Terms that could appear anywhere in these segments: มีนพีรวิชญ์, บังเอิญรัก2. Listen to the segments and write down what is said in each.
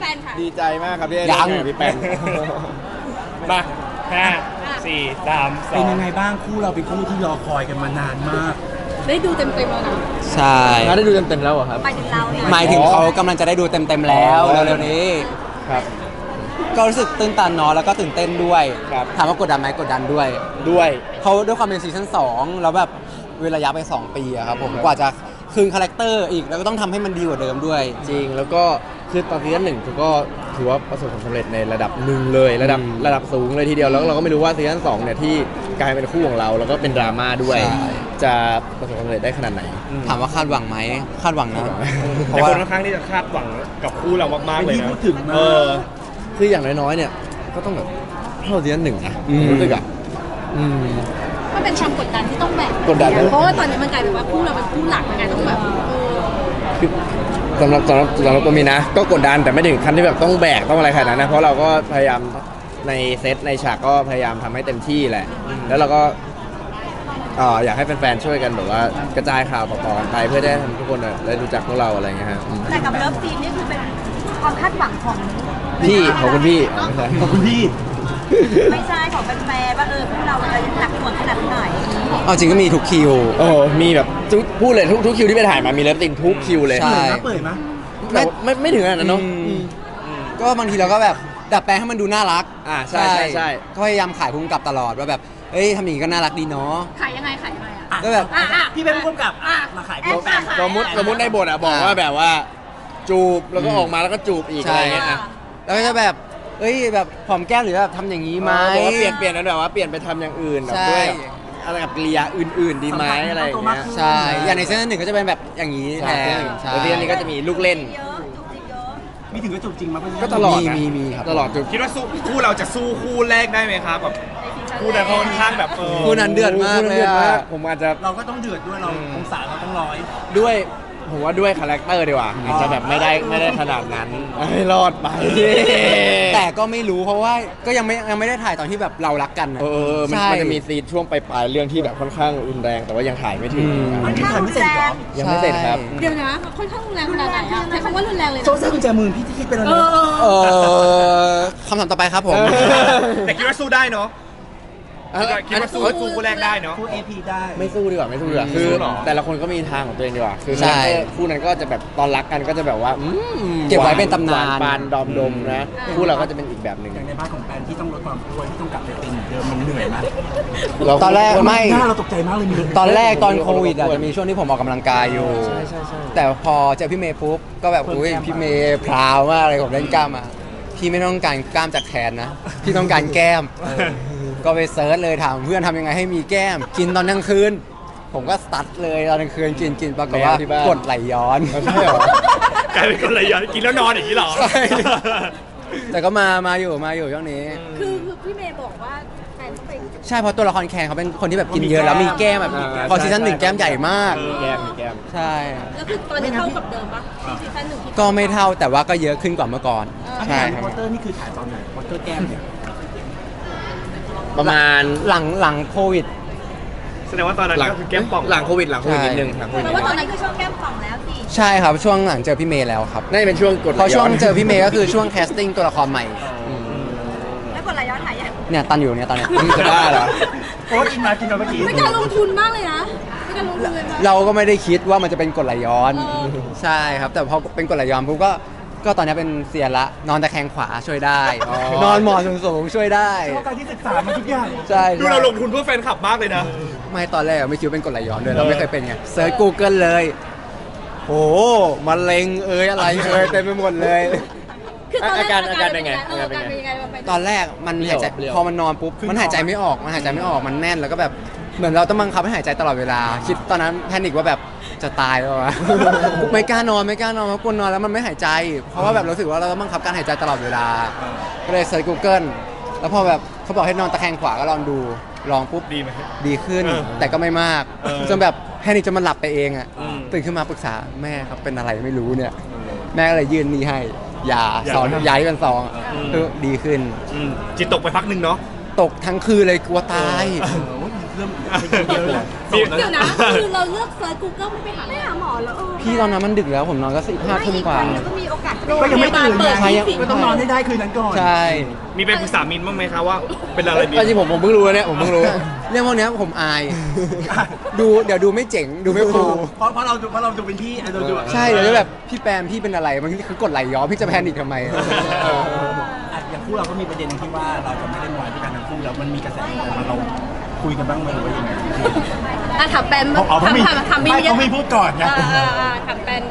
แปนค่ะดีใจมากครับที่ได้ร่วมงานกับพี่แปนมา5 4 3 2เป็นยังไงบ้างคู่เราเป็นคู่ที่รอคอยกันมานานมากได้ดูเต็มๆแล้วนะใช่ได้ดูเต็มๆแล้วเหรอครับหมายถึงเราเนี่ยหมายถึงเขากำลังจะได้ดูเต็มๆแล้วเร็วๆนี้ครับก็รู้สึกตื่นตาหนอแล้วก็ตื่นเต้นด้วยถามว่ากดดันไหมกดดันด้วยเขาด้วยความเป็นซีซั่น2แล้วแบบเวลาระยะไป2ปีอะครับผมกว่าจะคืนคาแรคเตอร์อีกแล้วก็ต้องทำให้มันดีกว่าเดิมด้วยจริงแล้วก็คือตอนซีซั่น1ก็ถือว่าประสบความสำเร็จในระดับหนึ่งเลยระดับสูงเลยทีเดียวแล้วเราก็ไม่รู้ว่าซีซั่น2เนี่ยที่กลายเป็นคู่ของเราแล้วก็เป็นดราม่าด้วยจะประสบความสำเร็จได้ขนาดไหนถามว่าคาดหวังไหมคาดหวังนะแต่คนข้างที่จะคาดหวังกับคู่เรามากๆเลยนะคืออย่างน้อยๆเนี่ยก็ต้องแบบเท่าซีซั่น1นะรู้สึกอะมันเป็นความกดดันที่ต้องแบกกดดันเพราะว่าตอนนี้มันกลายเป็นว่าคู่เราเป็นคู่หลักมันกลายต้องแบบสำหรับตัวมีนะก็กดดันแต่ไม่ถึงขั้นที่แบบต้องแบกต้องอะไรขนาดนั้นนะเพราะเราก็พยายามในเซตในฉากก็พยายามทำให้เต็มที่แหละแล้วเราก็อยากให้แฟนๆช่วยกันแบบว่ากระจายข่าวต่อๆไปเพื่อได้ทำทุกคนได้รู้จักพวกเราอะไรเงี้ยฮะแต่กับเลิฟซีนนี่คือเป็นความคาดหวังของพี่ของคุณพี่ของคุณพี่ไม่ใช่ของแฟนๆว่าพวกเราจะหนักหน่วงขนาดไหนเอาจริงก็มีทุกคิวมีแบบพูดเลยทุกคิวที่ไปถ่ายมามีเลิฟซีนทุกคิวเลยใช่เปิดมั้ยไม่ถึงขนาดนั้นเนาะก็บางทีเราก็แบบดัดแปลงให้มันดูน่ารักใช่ก็พยายามขายพุ่งกลับตลอดว่าแบบเอ้ยทำอย่างนี้ก็น่ารักดีเนาะขายยังไงอ่ะก็แบบพี่เป็นผู้กำกับมาขายพุ่งกลับสมมติในบทอ่ะบอกว่าแบบว่าจูบแล้วก็ออกมาแล้วก็จูบอีกอะไรเงี้ยแล้วก็จะแบบเอ้ยแบบหอมแก้มหรือแบบทำอย่างนี้ไหมเปลี่ยนแล้วแบบว่าเปลี่ยนไปทำอย่างอื่นแบบด้วยอะไรกับกิริยาอื่นๆดีไหมอะไรอย่างเงี้ยใช่อย่างในเซนหนึ่งก็จะเป็นแบบอย่างนี้แทนแล้วเรื่องนี้ก็จะมีลูกเล่นมีถึงก็จูบจริงมั้ยก็ตลอดมีครับตลอดจูบคิดว่าคู่เราจะสู้คู่แรกได้ไหมครับแบบคู่นั้นค่อนข้างแบบคู่นั้นเดือดมากเลยผมอาจจะเราก็ต้องเดือดด้วยเราองศาเราต้องร้อยด้วยผมว่าด้วยคาแรคเตอร์ดีกว่าอาจจะแบบไม่ได้ขนาดนั้นไม่รอดไปแต่ก็ไม่รู้เพราะว่าก็ยังไม่ได้ถ่ายตอนที่แบบเรารักกันนะมันจะมีซีนช่วงปลายๆเรื่องที่แบบค่อนข้างรุนแรงแต่ว่ายังถ่ายไม่ถึงยังไม่เสร็จครับเดี๋ยวนะค่อนข้างรุนแรงขนาดไหนอ่ะใช้คำว่ารุนแรงเลยโซ่กุญแจมือพี่ที่คิดไปแล้วคำถามต่อไปครับผมแต่คิดว่าสู้ได้เนาะคิดว่าสู้คู่แรกได้เนาะคู่ AP ได้ไม่สู้ดีกว่าคือแต่ละคนก็มีทางของตัวเองดีกว่าคือคู่นั้นก็จะแบบตอนรักกันก็จะแบบว่าเก็บไว้เป็นตำนานปานดอมดมนะคู่เราก็จะเป็นอีกแบบนึงอย่างในบ้านของแฟนที่ต้องลดความอ้วนที่ต้องกลับไปเป็นเดิมมันเหนื่อยมากตอนแรกไม่เราตกใจมากเลยตอนแรกตอนโควิดอาจจะมีช่วงที่ผมออกกำลังกายอยู่แต่พอเจอพี่เมย์ปุ๊บก็แบบอุ้ยพี่เมย์พราวมากอะไรผมเล่นกล้ามอ่ะพี่ไม่ต้องการกล้ามจากแขนนะพี่ต้องการแก้มก็ไปเซิร์ชเลยถามเพื่อนทำยังไงให้มีแก้มกินตอนกลางคืนผมก็สตั๊ดเลยตอนกลางคืนกินปรากฏว่ากดไหลย้อนกลายเป็นกดไหลย้อนกินแล้วนอนอย่างนี้หรอแต่ก็มาอยู่ช่วงนี้คือพี่เมย์บอกว่าแฟนต้องไปใช่เพราะตัวละครแคนเขาเป็นคนที่แบบกินเยอะแล้วมีแก้มแบบพอซีซั่น1แก้มใหญ่มากแก้มใช่แล้วคือตอนนี้เท่ากับเดิมปะซีซั่น1ก็ไม่เท่าแต่ว่าก็เยอะขึ้นกว่าเมื่อก่อนใช่วอเตอร์นี่คือถ่ายตอนไหนวอเตอร์แก้มเนี่ยประมาณหลังโควิดแสดงว่าตอนนั้นก็คือแก้มป่องหลังโควิดนิดนึงครับแต่ว่าตอนนั้นคือช่วงแก้มป่องแล้วสิใช่ครับช่วงหลังเจอพี่เมย์แล้วครับนี่เป็นช่วงกดพอช่วงเจอพี่เมย์ก็คือช่วงแคสติ้งตัวละครใหม่แล้วกดไหลย้อนถ่ายยังเนี่ยตันอยู่เนี่ยตอนนี้จะได้เหรอโอ๊ยกินมาเมื่อกี้ไม่การลงทุนมากเลยนะไม่การลงทุนเลยเราก็ไม่ได้คิดว่ามันจะเป็นกดไหลย้อนใช่ครับแต่พอเป็นกดไหลย้อนปุ๊บก็ตอนนี้เป็นเสียละนอนตะแคงขวาช่วยได้นอนหมอนสูงๆช่วยได้การที่ศึกษามันทุกอย่างใช่ดูเราลงทุนเพื่อแฟนคลับมากเลยนะไม่ตอนแรกไม่คิดเป็นกดไหลย้อนด้วยเราไม่เคยเป็นไงเซิร์ช Google เลยโอ้มะเร็งอะไรเต็มไปหมดเลยอาการเป็นไงตอนแรกมันหายใจพอมันนอนปุ๊บมันหายใจไม่ออกมันแน่นแล้วก็แบบเหมือนเราต้องบังคับให้หายใจตลอดเวลาคิดตอนนั้นแพนิคว่าแบบจะตายแล้ววะไม่กล้านอนเพราะกลัวนอนแล้วมันไม่หายใจเพราะว่าแบบรู้สึกว่าเราต้องบังคับการหายใจตลอดเวลาก็เลยเสิร์ช Google แล้วพอแบบเขาบอกให้นอนตะแคงขวาก็ลองดูลองปุ๊บดีขึ้นแต่ก็ไม่มากจนแบบแพนิคจนมันหลับไปเองอ่ะตื่นขึ้นมาปรึกษาแม่ครับเป็นอะไรไม่รู้เนี่ยแม่ก็เลยยื่นนี่ให้ยาสอนยาที่เป็นซองดีขึ้นจิตตกไปพักนึงเนาะตกทั้งคืนเลยกลัวตาย พิ่มเยอะเลยเดี๋ยวนะคือเราเลือกเซิร์ช Google ไม่ไปหาหมอแล้วพี่ตอนนั้นมันดึกแล้วผมนอนก็5 ทุ่มกว่าแล้วก็มีโอกาสก็ยังไม่ตื่นก็ต้องนอนให้ได้คืนนั้นก่อนใช่มีไปปรึกษามินบ้างไหมคะว่าเป็นอะไรดีจริงผมเพิ่งรู้เนี่ยผมเพิ่งรู้เรื่องพวกนี้ผมอายดูเดี๋ยวดูไม่เจ๋งดูไม่คูลเพราะเราดูเป็นพี่เราดูใช่เดี๋ยวจะแบบพี่แปมพี่เป็นอะไรมันคือกดไหลย้อมพี่จะแพนิคทำไมอย่างคู่เราก็มีประเด็นที่ว่าเราจะไม่ได้มวยด้วยกันทั้งคู่แล้วมันมีกระแสมาเราคุยกันบ้างไหมหรือว่ายังไงอ่ะถามแปมเขามีพูดก่อนนะถามแปม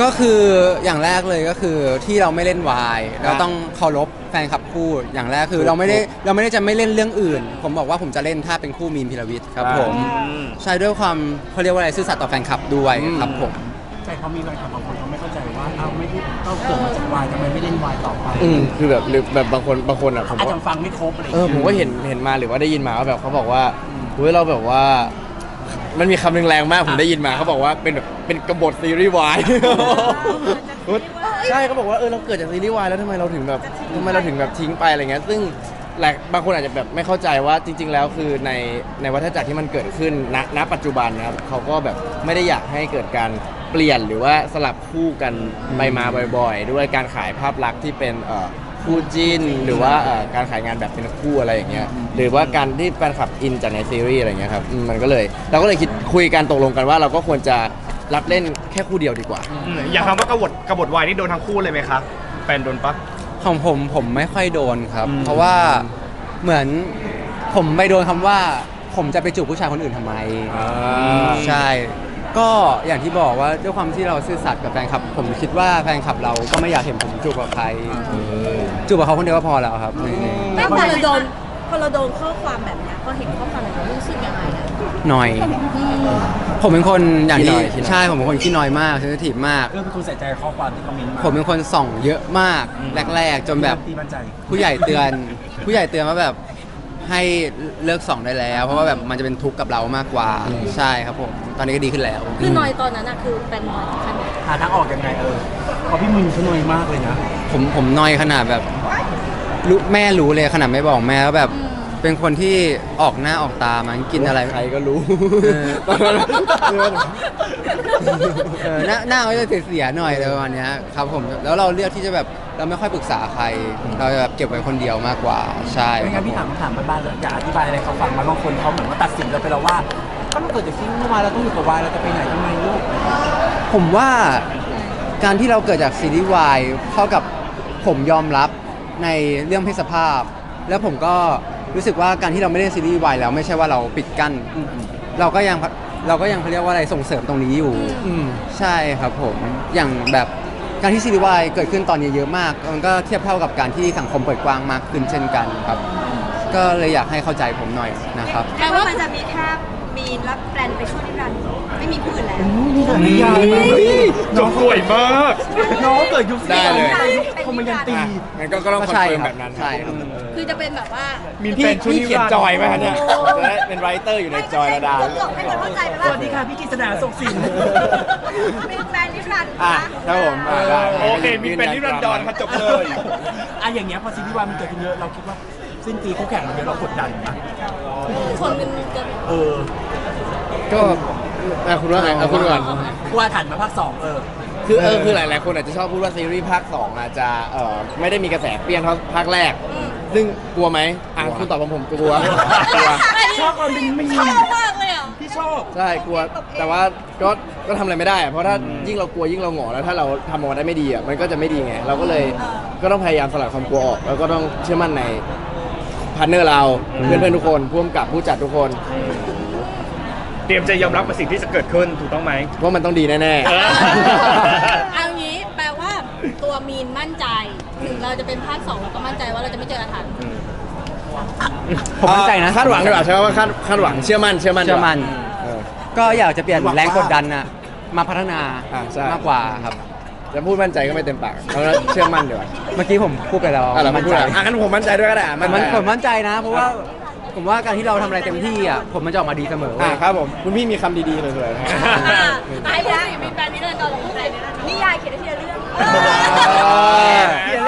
ก็คืออย่างแรกเลยก็คือที่เราไม่เล่นวายเราต้องเคารพแฟนคลับคู่อย่างแรกคือเราไม่ได้จะไม่เล่นเรื่องอื่นผมบอกว่าผมจะเล่นถ้าเป็นคู่มีนพิรวิทย์ครับผมใช่ด้วยความเขาเรียกว่าอะไรซื่อสัตย์ต่อแฟนคลับด้วยครับผมใช่เขามีแฟนคลับบางคนเขาไม่เข้าใจว่าเอ้าไม่ได้เต้าเกิดมาจากวายทำไมไม่เล่นวายต่อไปคือแบบหรือแบบบางคนอ่ะผมก็ฟังไม่ครบอะไรผมก็เห็นมาหรือว่าได้ยินมาว่าแบบเขาบอกว่าเฮ้ยเราแบบว่ามันมีคำแรงมากผมได้ยินมาเขาบอกว่าเป็นกบฏซีรีส์วายใช่เขาบอกว่าเราเกิดจากซีรีส์วายแล้วทำไมเราถึงแบบทิ้งไปอะไรเงี้ยซึ่งหลายบางคนอาจจะแบบไม่เข้าใจว่าจริงๆแล้วคือในวัฏจักรที่มันเกิดขึ้นณปัจจุบันนะครับเขาก็แบบไม่ได้อยากให้เกิดการเปลี่ยนหรือว่าสลับคู่กันไปมาบ่อยๆด้วยการขายภาพลักษณ์ที่เป็นคู่จิ้นหรือว่าการขายงานแบบเป็นคู่อะไรอย่างเงี้ยหรือว่าการที่แฟนคลับอินจากในซีรีส์อะไรเงี้ยครับมันก็เลยเราก็เลยคิดคุยกันตกลงกันว่าเราก็ควรจะรับเล่นแค่คู่เดียวดีกว่าอย่างคำว่ากบฏวายนี่โดนทั้งคู่เลยไหมคะแฟนโดนปะของผมไม่ค่อยโดนครับเพราะว่าเหมือนผมไม่โดนคำว่าผมจะไปจูบผู้ชายคนอื่นทำไมใช่ก็อย่างที่บอกว่าด้วยความที่เราซื่อสัตย์กับแฟนคลับผมคิดว่าแฟนคลับเราก็ไม่อยากเห็นผมจูบกับใครจูบกับเขาคนเดียวก็พอแล้วครับแต่พอเราโดนข้อความแบบนี้พอเห็นข้อความเรารู้สึกยังไงหน่อยผมเป็นคนอย่างนี้ใช่ผมเป็นคนขี้น้อยมากเซนซิทีฟมากเป็นคนใส่ใจข้อความที่คอมเมนต์ผมเป็นคนส่องเยอะมากแรกๆจนแบบผู้ใหญ่เตือนว่าแบบให้เลิกส่องได้แล้วเพราะว่าแบบมันจะเป็นทุกข์กับเรามากกว่าใช่ครับผมตอนนี้ก็ดีขึ้นแล้วคือน้อยตอนนั้นอะคือเป็นน้อยขนาดหาทางออกยังไงเพราะพี่มึงเขาน้อยมากเลยนะผมน้อยขนาดแบบรู้แม่รู้เลยขนาดไม่บอกแม่แล้วแบบเป็นคนที่ออกหน้าออกตามันกินอะไรใครก็รู้หน้าก็จะเสียหน่อยเลยวันนี้ครับผมแล้วเราเลือกที่จะแบบเราไม่ค่อยปรึกษาใครเราจะแบบเก็บไว้คนเดียวมากกว่าใช่ไม่งั้นพี่ถามบ้านๆเลยอยากอธิบายอะไรเขาฟังมาบางคนเขาเหมือนว่าตัดสินเราไปแล้วว่าก็มันเกิดจากซีรีส์วายเราต้องอยู่กับวายเราจะไปไหนทำไมลูกผมว่าการที่เราเกิดจากซีรีส์วายเท่ากับผมยอมรับในเรื่องเพศสภาพแล้วผมก็รู้สึกว่าการที่เราไม่เล่นซีรีส์วายแล้วไม่ใช่ว่าเราปิดกั้นเราก็ยังเขาเรียกว่าอะไรส่งเสริมตรงนี้อยู่ใช่ครับผมอย่างแบบการที่ซีรีส์วายเกิดขึ้นตอนนี้เยอะมากมันก็เทียบเท่ากับการที่สังคมเปิดกว้างมากขึ้นเช่นกันครับก็เลยอยากให้เข้าใจผมหน่อยนะครับแปลว่ามันจะมีแค่มีรับแปลนไปช่วยนิรันดร์ไม่มีผู้อื่นแล้วน้องสวยมากน้องเกิดยุคได้เลยคงมันยันตีงั้นก็ต้องคอนเฟิร์มแบบนั้นใช่คือจะเป็นแบบว่ามีแฟนที่เขียนจอยไหมคะเนี่ยและเป็นไรเตอร์อยู่ในจอยระดาให้คนเข้าใจไปว่าสวัสดีค่ะพี่กฤษณาส่งสินมีแฟนนิรันดร์ครับผมโอเคมีแฟนนิรันดร์มาจบเลยอ่ะอย่างเงี้ยพอซีรีส์วายมันเกิดขึ้นเยอะเราคิดว่าสิ้นปีคู่แข่งมันเยอะเรากดดันนะคนเป็นก็คุณว่าไงคุณก่อนว่าถัดมาภาค 2คือหลายๆคนอาจจะชอบพูดว่าซีรีส์ภาค 2อาจจะไม่ได้มีกระแสเปรี้ยงเท่าภาคแรกซึ่งกลัวไหมคุณตอบผมกลัวชอบความเป็นมีชอบมากเลยอ่ะพี่ชอบใช่กลัวแต่ว่าก็ทำอะไรไม่ได้เพราะถ้ายิ่งเรากลัวยิ่งเราหงอแล้วถ้าเราทำออกมาได้ไม่ดีอ่ะมันก็จะไม่ดีไงเราก็เลยก็ต้องพยายามสลัดความกลัวออกแล้วก็ต้องเชื่อมั่นในพาร์ทเนอร์เราเพื่อนทุกคนร่วมกับผู้จัดทุกคนเตรียมใจยอมรับกับสิ่งที่จะเกิดขึ้นถูกต้องไหมว่ามันต้องดีแน่ๆเอางี้แปลว่าตัวมีนมั่นใจถึงเราจะเป็นภาค 2เราก็มั่นใจว่าเราจะไม่เจออาถรรพ์ผมมั่นใจนะคาดหวังใช่ไหมว่าคาดหวังเชื่อมั่นก็อยากจะเปลี่ยนแรงกดดันนะมาพัฒนามากกว่าครับจะพูดมั่นใจก็ไม่เต็มปากเพราะเชื่อมั่นเดี๋ยวเมื่อกี้ผมพูดไปแล้วมั่นใจงั้นผมมั่นใจด้วยก็ได้ผมมั่นใจนะเพราะว่าผมว่าการที่เราทำอะไรเต็มที่อ่ะผมมันจะออกมาดีเสมอครับผมคุณพี่มีคำดีๆเลยไอ้ยังมีแฟนนิรันดร์เราพูดอะไรนิยายเขียนได้เรื่องเขียนเ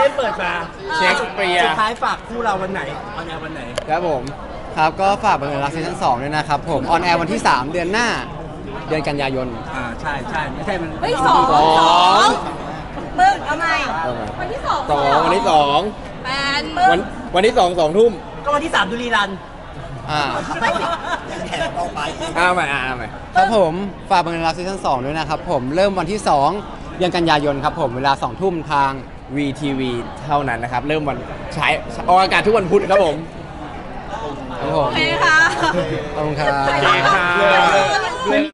ล่นเปิดมาเช็คเปียร์สุดท้ายฝากคู่เราวันไหนออนแอร์วันไหนครับผม ครับก็ฝากบังเอิญรักซีซั่น 2ด้วยนะครับผมออนแอร์วันที่3เดือนหน้าเดือนกันยายนใช่ใช่ไม่ใช่มัน2ปึ๊กเอาใหม่วันที่2วันที่2วันที่2 2 ทุ่มก็วันที่3ดุรีรันแข่งต่อไปเอาใหม่ครับผมฝากบังเอิญรักซีซั่น 2ด้วยนะครับผมเริ่มวันที่2เดือนกันยายนครับผมเวลา2ทุ่มทาง VTV เท่านั้นนะครับเริ่มวันใช้ออกอากาศทุกวันพุธครับผมโอเคค่ะขอบคุณค่ะ